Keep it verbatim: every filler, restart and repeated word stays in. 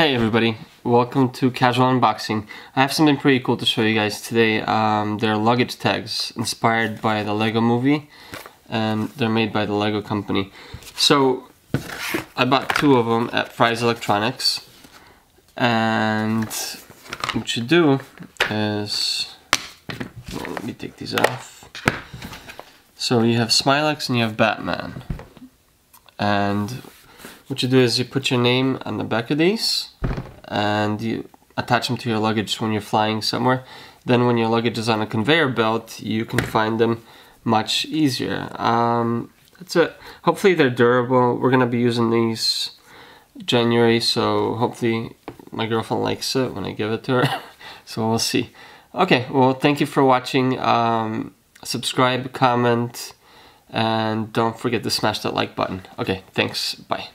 Hey everybody, welcome to Casual Unboxing. I have something pretty cool to show you guys today. Um, they're luggage tags inspired by the Lego movie, and they're made by the Lego company. So I bought two of them at Fry's Electronics, and what you do is, well, let me take these off. So you have Smilex and you have Batman, and what you do is you put your name on the back of these and you attach them to your luggage when you're flying somewhere. Then when your luggage is on a conveyor belt, you can find them much easier. Um, that's it. Hopefully they're durable. We're gonna be using these January, so hopefully my girlfriend likes it when I give it to her. So we'll see. Okay, well, thank you for watching. Um, subscribe, comment, and don't forget to smash that like button. Okay, thanks, bye.